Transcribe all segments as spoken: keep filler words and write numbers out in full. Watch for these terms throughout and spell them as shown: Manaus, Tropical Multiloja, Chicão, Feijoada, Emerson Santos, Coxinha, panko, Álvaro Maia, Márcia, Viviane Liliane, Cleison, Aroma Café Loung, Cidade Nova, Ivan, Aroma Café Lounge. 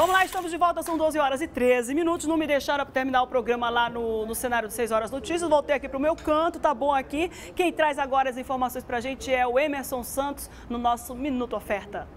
Vamos lá, estamos de volta, são doze horas e treze minutos. Não me deixaram terminar o programa lá no, no cenário de seis horas Notícias. Voltei aqui para o meu canto, tá bom aqui. Quem traz agora as informações para a gente é o Emerson Santos no nosso Minuto Oferta.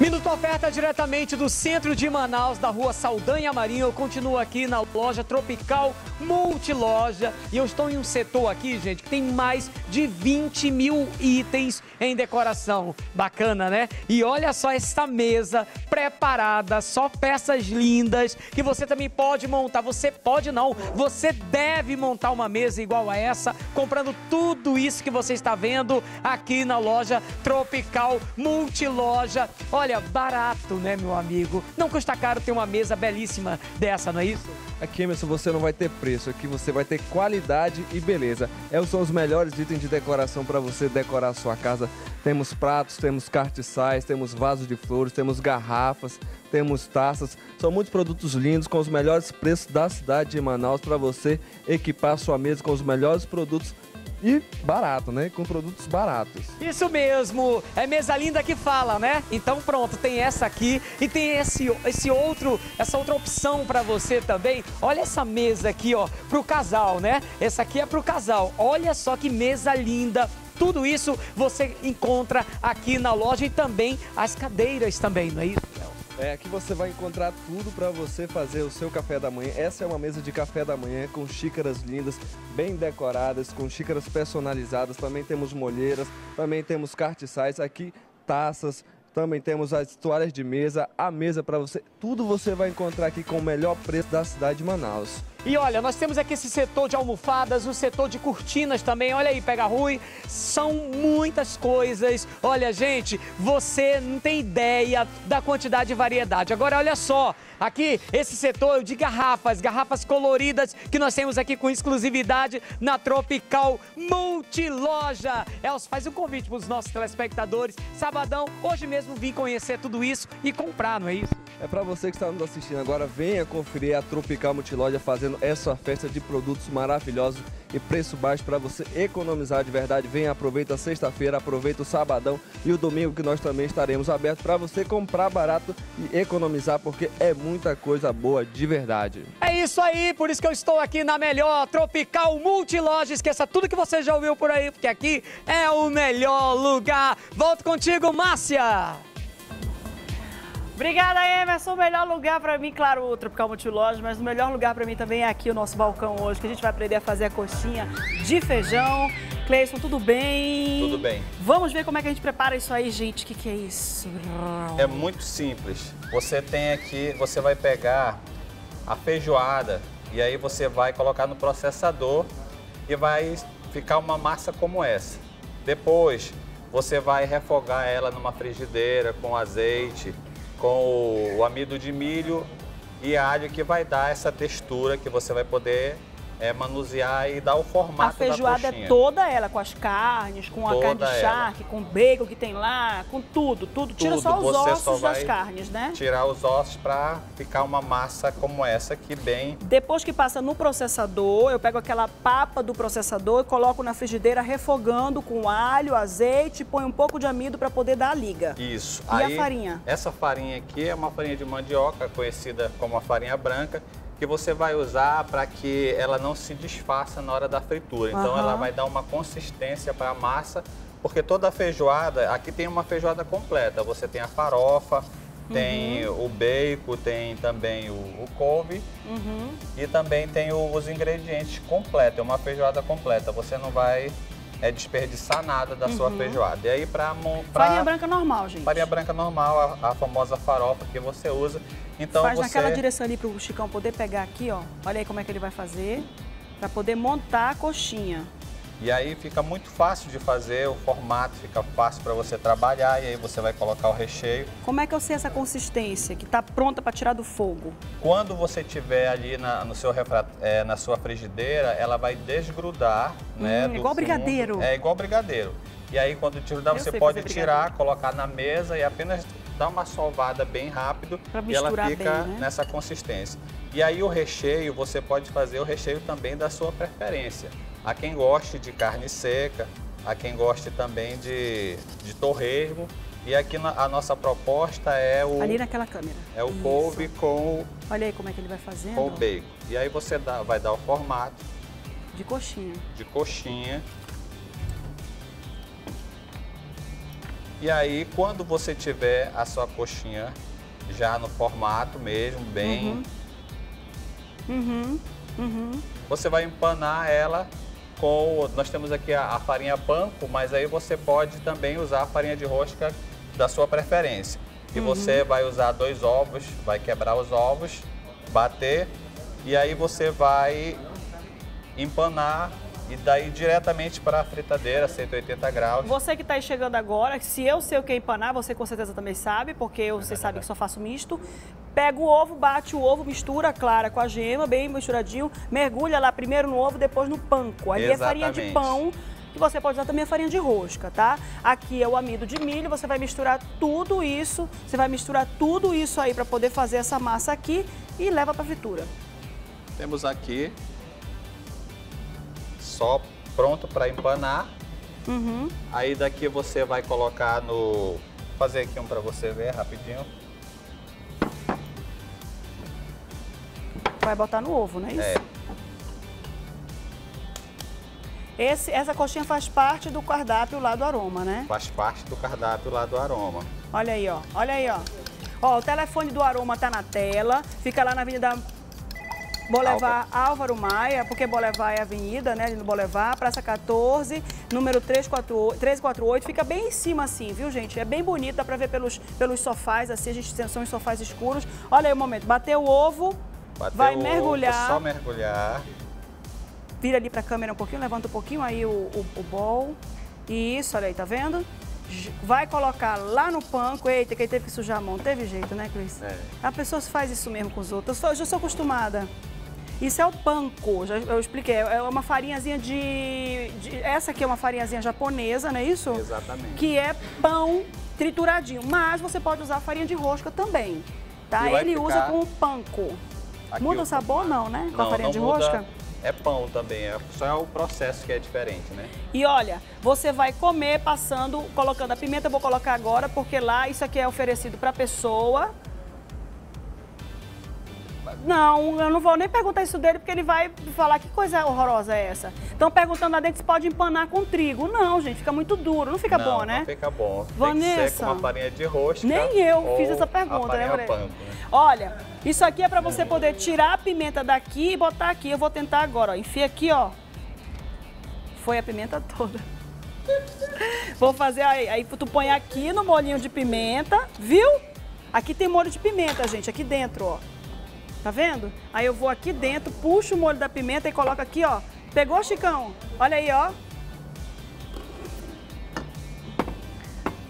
Minuto Oferta diretamente do centro de Manaus, da rua Saldanha Marinho. Eu continuo aqui na loja Tropical Multiloja e eu estou em um setor aqui, gente, que tem mais de vinte mil itens em decoração. Bacana, né? E olha só essa mesa preparada, só peças lindas que você também pode montar. Você pode não, você deve montar uma mesa igual a essa, comprando tudo isso que você está vendo aqui na loja Tropical Multiloja. Olha, Olha, barato, né, meu amigo? Não custa caro ter uma mesa belíssima dessa, não é isso? Aqui, Emerson, você não vai ter preço. Aqui você vai ter qualidade e beleza. Esses são os melhores itens de decoração para você decorar a sua casa. Temos pratos, temos castiçais, temos vasos de flores, temos garrafas, temos taças. São muitos produtos lindos com os melhores preços da cidade de Manaus para você equipar a sua mesa com os melhores produtos. E barato, né? Com produtos baratos. Isso mesmo! É mesa linda que fala, né? Então pronto, tem essa aqui e tem esse, esse outro, essa outra opção pra você também. Olha essa mesa aqui, ó, pro casal, né? Essa aqui é pro casal. Olha só que mesa linda! Tudo isso você encontra aqui na loja e também as cadeiras também, não é isso, Léo? É, aqui você vai encontrar tudo para você fazer o seu café da manhã. Essa é uma mesa de café da manhã com xícaras lindas, bem decoradas, com xícaras personalizadas. Também temos molheiras, também temos castiçais, aqui taças, também temos as toalhas de mesa, a mesa para você. Tudo você vai encontrar aqui com o melhor preço da cidade de Manaus. E olha, nós temos aqui esse setor de almofadas, o setor de cortinas também, olha aí, pega Rui, são muitas coisas. Olha, gente, você não tem ideia da quantidade e variedade. Agora, olha só, aqui esse setor de garrafas, garrafas coloridas que nós temos aqui com exclusividade na Tropical Multiloja. Elcio, faz um convite para os nossos telespectadores. Sabadão, hoje mesmo vim conhecer tudo isso e comprar, não é isso? É para você que está nos assistindo agora, venha conferir a Tropical Multiloja fazendo essa festa de produtos maravilhosos e preço baixo para você economizar de verdade. Vem, aproveita a sexta-feira, aproveita o sabadão e o domingo, que nós também estaremos abertos para você comprar barato e economizar, porque é muita coisa boa de verdade. É isso aí, por isso que eu estou aqui na melhor Tropical Multiloja. Esqueça tudo que você já ouviu por aí, porque aqui é o melhor lugar. Volto contigo, Márcia! Obrigada, Emerson. O melhor lugar para mim, claro, o Tropical Multiloja, mas o melhor lugar para mim também é aqui o nosso balcão hoje, que a gente vai aprender a fazer a coxinha de feijão. Cleison, tudo bem? Tudo bem. Vamos ver como é que a gente prepara isso aí, gente. O que, que é isso? É muito simples. Você tem aqui, você vai pegar a feijoada e aí você vai colocar no processador e vai ficar uma massa como essa. Depois, você vai refogar ela numa frigideira com azeite, com o amido de milho e alho, que vai dar essa textura que você vai poder é, manusear e dar o formato da coxinha. A feijoada é toda ela, com as carnes, com toda a carne de charque, com o bacon que tem lá, com tudo, tudo. tudo. Tira só os você ossos só das carnes, né? Tirar os ossos para ficar uma massa como essa aqui, bem... Depois que passa no processador, eu pego aquela papa do processador e coloco na frigideira refogando com alho, azeite, põe um pouco de amido para poder dar a liga. Isso. E aí, a farinha? Essa farinha aqui é uma farinha de mandioca, conhecida como a farinha branca, que você vai usar para que ela não se desfaça na hora da fritura. Então, uhum, ela vai dar uma consistência para a massa, porque toda a feijoada, aqui tem uma feijoada completa. Você tem a farofa, uhum, tem o bacon, tem também o, o couve, uhum, e também tem o, os ingredientes completos. É uma feijoada completa, você não vai é, desperdiçar nada da, uhum, sua feijoada. E aí, para... Farinha branca normal, gente. Farinha branca normal, a, a famosa farofa que você usa. Então faz você... naquela direção ali para o Chicão poder pegar aqui, ó. Olha aí como é que ele vai fazer para poder montar a coxinha. E aí fica muito fácil de fazer, o formato fica fácil para você trabalhar e aí você vai colocar o recheio. Como é que eu sei essa consistência que está pronta para tirar do fogo? Quando você tiver ali na, no seu refra... é, na sua frigideira, ela vai desgrudar, né? Hum, do igual fundo. Brigadeiro. É igual brigadeiro. E aí quando tirar, você pode tirar, colocar na mesa e apenas dá uma sovada bem rápido e ela fica bem, né, nessa consistência. E aí o recheio, você pode fazer o recheio também da sua preferência. a quem goste de carne seca, a quem goste também de, de torresmo. E aqui na, a nossa proposta é o... Ali naquela câmera. É o Isso. couve com... Olha aí como é que ele vai fazendo. Com o bacon. E aí você dá, vai dar o formato. De coxinha. De coxinha. E aí, quando você tiver a sua coxinha já no formato mesmo, bem... Uhum. Uhum. Uhum. Você vai empanar ela... Com, nós temos aqui a, a farinha panko, mas aí você pode também usar a farinha de rosca da sua preferência. E uhum. você vai usar dois ovos, vai quebrar os ovos, bater, e aí você vai empanar e daí diretamente para a fritadeira, cento e oitenta graus. Você que está aí chegando agora, se eu sei o que é empanar, você com certeza também sabe, porque você sabe que só faço misto. Pega o ovo, bate o ovo, mistura a clara com a gema, bem misturadinho, mergulha lá primeiro no ovo, depois no panko. Aí é farinha de pão, que você pode usar também a farinha de rosca, tá? Aqui é o amido de milho, você vai misturar tudo isso, você vai misturar tudo isso aí para poder fazer essa massa aqui e leva para fritura. Temos aqui só pronto para empanar. Uhum. Aí daqui você vai colocar no... Vou fazer aqui um para você ver rapidinho. Vai botar no ovo, não é isso? É. Esse, essa coxinha faz parte do cardápio lá do Aroma, né? Faz parte do cardápio lá do Aroma. Olha aí, ó. Olha aí, ó. Ó, o telefone do Aroma tá na tela. Fica lá na Avenida Boulevard Álvaro Maia, porque Boulevard é avenida, né? No Boulevard, Praça quatorze, número três quatro oito, fica bem em cima assim, viu, gente? É bem bonita, dá pra ver pelos, pelos sofás, assim, a gente são os sofás escuros. Olha aí o momento, bateu o ovo... Bateu vai mergulhar, só mergulhar. Vira ali pra câmera um pouquinho, levanta um pouquinho aí o, o, o bowl. Isso, olha aí, tá vendo? Vai colocar lá no panko. Eita, quem teve que sujar a mão, teve jeito, né, Cris? É. A pessoa faz isso mesmo com os outros. Eu, sou, eu já sou acostumada. Isso é o panko, já, eu expliquei. É uma farinhazinha de, de... Essa aqui é uma farinhazinha japonesa, não é isso? Exatamente. Que é pão trituradinho. Mas você pode usar farinha de rosca também, tá? Ele ficar... usa com o panko. Aqui muda o sabor não, né? Com não, a farinha não de muda, rosca? É pão também, é só é o processo que é diferente, né? E olha, você vai comer passando, colocando a pimenta, eu vou colocar agora, porque lá isso aqui é oferecido para pessoa. Não, eu não vou nem perguntar isso dele, porque ele vai falar que coisa horrorosa é essa. Estão perguntando lá dentro se pode empanar com trigo. Não, gente, fica muito duro, não fica não, bom, né? Não, fica bom. Vanessa, tem que ser com uma farinha de rosca. Nem eu fiz essa pergunta, né, Vanessa? Olha, isso aqui é para você poder tirar a pimenta daqui e botar aqui. Eu vou tentar agora, ó. Enfia aqui, ó. Foi a pimenta toda. Vou fazer aí, aí tu põe aqui no molhinho de pimenta, viu? Aqui tem molho de pimenta, gente, aqui dentro, ó. Tá vendo? Aí eu vou aqui dentro, puxo o molho da pimenta e coloco aqui, ó. Pegou, Chicão? Olha aí, ó.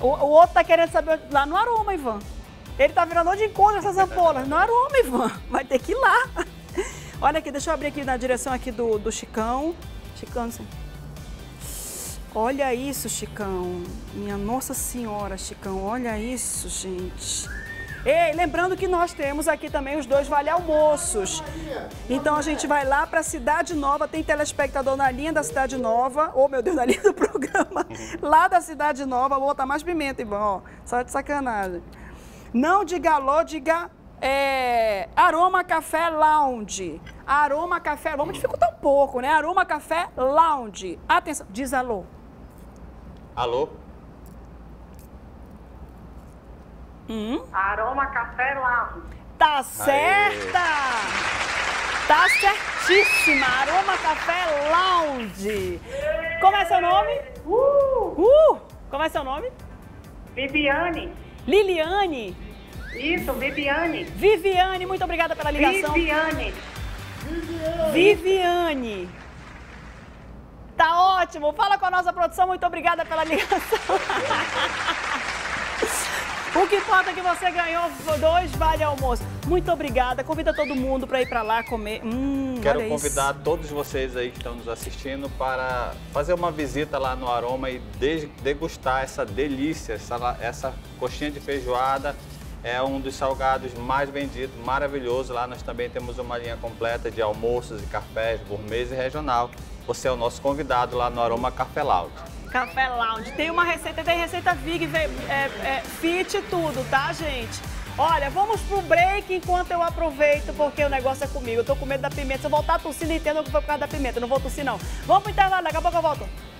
O, o outro tá querendo saber lá no Aroma, Ivan. Ele tá virando onde encontra essas ampolas. No Aroma, Ivan. Vai ter que ir lá. Olha aqui, deixa eu abrir aqui na direção aqui do, do Chicão. Chicão, não sei. Olha isso, Chicão. Minha Nossa Senhora, Chicão. Olha isso, gente. Ei, lembrando que nós temos aqui também os dois vale almoços. Então a gente vai lá para a Cidade Nova, tem telespectador na linha da Cidade Nova, ou oh, meu Deus, na linha do programa, lá da Cidade Nova, vou botar mais pimenta, Ivan, ó, só de sacanagem. Não diga alô, diga é, Aroma Café Lounge. Aroma Café, vamos dificultar um pouco, né? Aroma Café Lounge. Atenção, diz alô. Alô? Hum? Aroma Café Lounge. Tá certa! Aê. Tá certíssima! Aroma Café Lounge. Aê. Como é seu nome? Uh. Uh. Como é seu nome? Viviane. Liliane. Isso, Viviane. Viviane, muito obrigada pela ligação. Viviane. Viviane. Viviane. Tá ótimo. Fala com a nossa produção. Muito obrigada pela ligação. O que importa é que você ganhou dois vale almoço. Muito obrigada. Convida todo mundo para ir para lá comer. Hum, Quero convidar isso. todos vocês aí que estão nos assistindo para fazer uma visita lá no Aroma e degustar essa delícia, essa, essa coxinha de feijoada. É um dos salgados mais vendidos, maravilhoso. Lá nós também temos uma linha completa de almoços e cafés, gourmet e regional. você é o nosso convidado lá no Aroma Café Lounge. Café Lounge. Tem uma receita, tem receita Vig, é, é, fit e tudo, tá, gente? Olha, vamos pro break enquanto eu aproveito, porque o negócio é comigo. Eu tô com medo da pimenta. Se eu voltar tossindo, entendo que foi por causa da pimenta. Eu não vou tossir, não. Vamos pro intervalo, daqui a pouco eu volto.